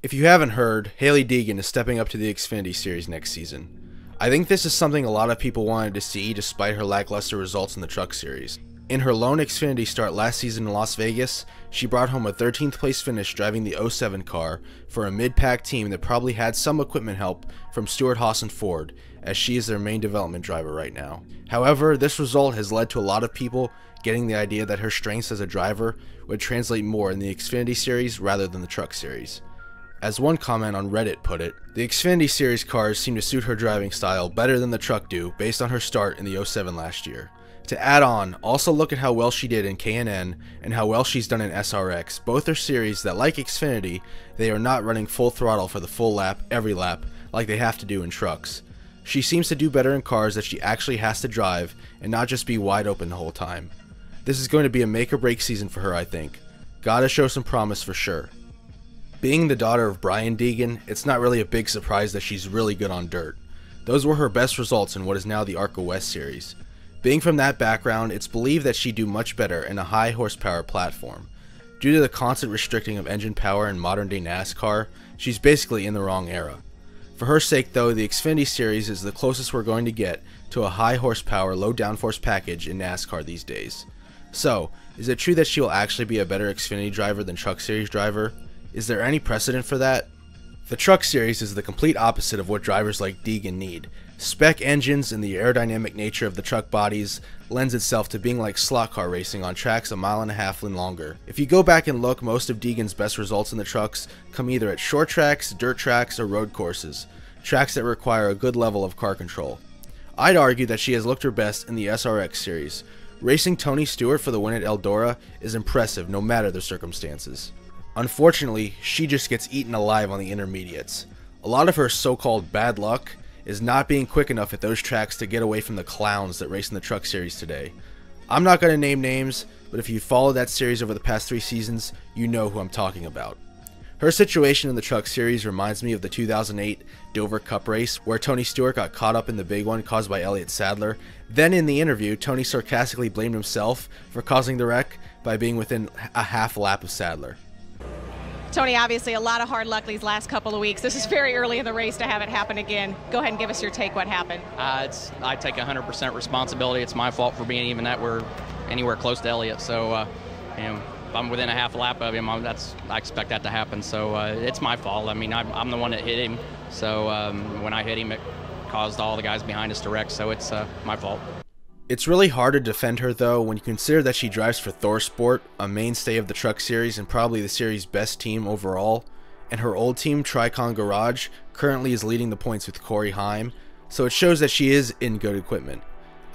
If you haven't heard, Hailie Deegan is stepping up to the Xfinity Series next season. I think this is something a lot of people wanted to see despite her lackluster results in the Truck Series. In her lone Xfinity start last season in Las Vegas, she brought home a 13th place finish driving the 07 car for a mid-pack team that probably had some equipment help from Stewart-Haas and Ford, as she is their main development driver right now. However, this result has led to a lot of people getting the idea that her strengths as a driver would translate more in the Xfinity Series rather than the Truck Series. As one comment on Reddit put it, the Xfinity Series cars seem to suit her driving style better than the Truck do based on her start in the 07 last year. To add on, also look at how well she did in K&N and how well she's done in SRX. Both are series that, like Xfinity, they are not running full throttle for the full lap every lap like they have to do in trucks. She seems to do better in cars that she actually has to drive and not just be wide open the whole time. This is going to be a make or break season for her, I think. Gotta show some promise for sure. Being the daughter of Brian Deegan, it's not really a big surprise that she's really good on dirt. Those were her best results in what is now the ARCA West series. Being from that background, it's believed that she'd do much better in a high horsepower platform. Due to the constant restricting of engine power in modern day NASCAR, she's basically in the wrong era. For her sake though, the Xfinity Series is the closest we're going to get to a high horsepower, low downforce package in NASCAR these days. So, is it true that she will actually be a better Xfinity driver than Truck Series driver? Is there any precedent for that? The Truck Series is the complete opposite of what drivers like Deegan need. Spec engines and the aerodynamic nature of the truck bodies lends itself to being like slot car racing on tracks a mile and a half longer. If you go back and look, most of Deegan's best results in the trucks come either at short tracks, dirt tracks, or road courses, tracks that require a good level of car control. I'd argue that she has looked her best in the SRX series. Racing Tony Stewart for the win at Eldora is impressive no matter the circumstances. Unfortunately, she just gets eaten alive on the intermediates. A lot of her so-called bad luck is not being quick enough at those tracks to get away from the clowns that race in the Truck Series today. I'm not going to name names, but if you followed that series over the past 3 seasons, you know who I'm talking about. Her situation in the Truck Series reminds me of the 2008 Dover Cup race where Tony Stewart got caught up in the big one caused by Elliott Sadler. Then in the interview, Tony sarcastically blamed himself for causing the wreck by being within a half lap of Sadler. Tony, obviously a lot of hard luck these last couple of weeks. This is very early in the race to have it happen again. Go ahead and give us your take what happened. I take 100% responsibility. It's my fault for being even that we're anywhere close to Elliott. So if I'm within a half lap of him, I expect that to happen. So it's my fault. I mean, I'm the one that hit him. So when I hit him, it caused all the guys behind us to wreck. So it's my fault. It's really hard to defend her though when you consider that she drives for ThorSport, a mainstay of the Truck Series and probably the series' best team overall, and her old team Tricon Garage currently is leading the points with Corey Heim, so it shows that she is in good equipment.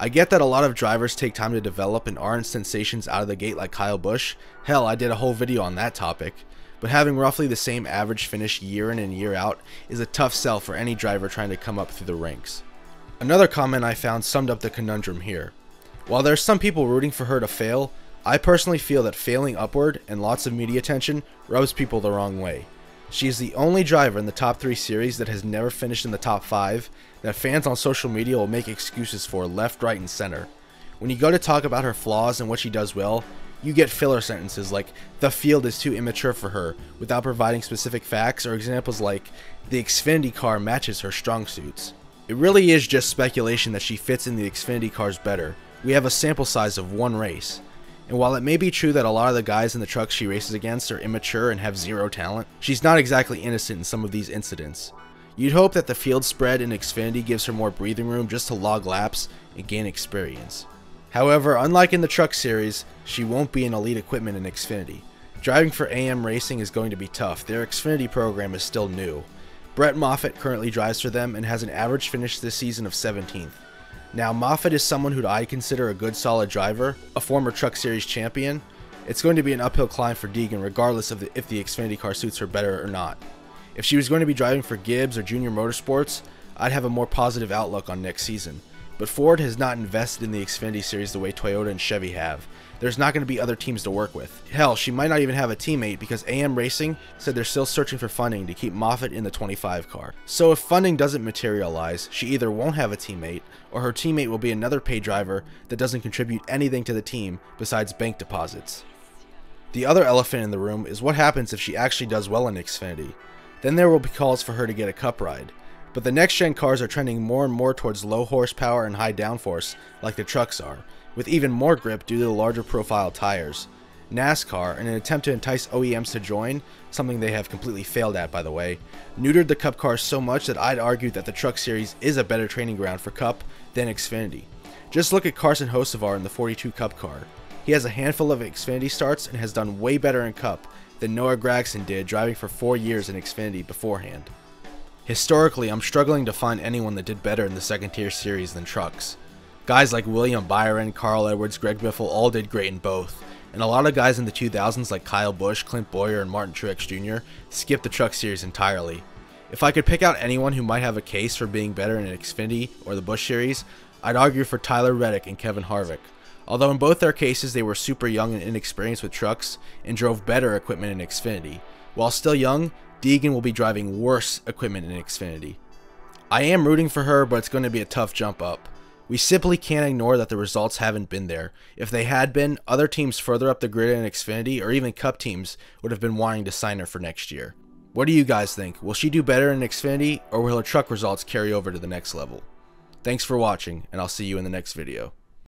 I get that a lot of drivers take time to develop and aren't sensations out of the gate like Kyle Busch. Hell, I did a whole video on that topic, but having roughly the same average finish year in and year out is a tough sell for any driver trying to come up through the ranks. Another comment I found summed up the conundrum here. While there are some people rooting for her to fail, I personally feel that failing upward and lots of media attention rubs people the wrong way. She is the only driver in the top 3 series that has never finished in the top 5 that fans on social media will make excuses for left, right, and center. When you go to talk about her flaws and what she does well, you get filler sentences like, the field is too immature for her, without providing specific facts, or examples like, the Xfinity car matches her strong suits. It really is just speculation that she fits in the Xfinity cars better. We have a sample size of 1 race. And while it may be true that a lot of the guys in the trucks she races against are immature and have 0 talent, she's not exactly innocent in some of these incidents. You'd hope that the field spread in Xfinity gives her more breathing room just to log laps and gain experience. However, unlike in the Truck Series, she won't be in elite equipment in Xfinity. Driving for AM Racing is going to be tough. Their Xfinity program is still new. Brett Moffitt currently drives for them and has an average finish this season of 17th. Now Moffitt is someone who I consider a good solid driver, a former Truck Series champion. It's going to be an uphill climb for Deegan regardless of if the Xfinity car suits her better or not. If she was going to be driving for Gibbs or Junior Motorsports, I'd have a more positive outlook on next season. But Ford has not invested in the Xfinity series the way Toyota and Chevy have. There's not going to be other teams to work with. Hell, she might not even have a teammate because AM Racing said they're still searching for funding to keep Moffitt in the 25 car. So if funding doesn't materialize, she either won't have a teammate or her teammate will be another pay driver that doesn't contribute anything to the team besides bank deposits. The other elephant in the room is what happens if she actually does well in Xfinity. then there will be calls for her to get a cup ride. But the next-gen cars are trending more and more towards low horsepower and high downforce, like the trucks are, with even more grip due to the larger profile tires. NASCAR, in an attempt to entice OEMs to join, something they have completely failed at by the way, neutered the Cup cars so much that I'd argue that the Truck Series is a better training ground for Cup than Xfinity. Just look at Carson Hocevar in the 42 Cup car. He has a handful of Xfinity starts and has done way better in Cup than Noah Gragson did driving for 4 years in Xfinity beforehand. Historically, I'm struggling to find anyone that did better in the second tier series than Trucks. Guys like William Byron, Carl Edwards, Greg Biffle all did great in both. And a lot of guys in the 2000s like Kyle Busch, Clint Boyer, and Martin Truex Jr. skipped the Truck Series entirely. If I could pick out anyone who might have a case for being better in an Xfinity or the Busch Series, I'd argue for Tyler Reddick and Kevin Harvick. Although in both their cases they were super young and inexperienced with trucks and drove better equipment in Xfinity. While still young, Deegan will be driving worse equipment in Xfinity. I am rooting for her, but it's going to be a tough jump up. We simply can't ignore that the results haven't been there. If they had been, other teams further up the grid in Xfinity or even Cup teams would have been wanting to sign her for next year. What do you guys think? Will she do better in Xfinity, or will her truck results carry over to the next level? Thanks for watching, and I'll see you in the next video.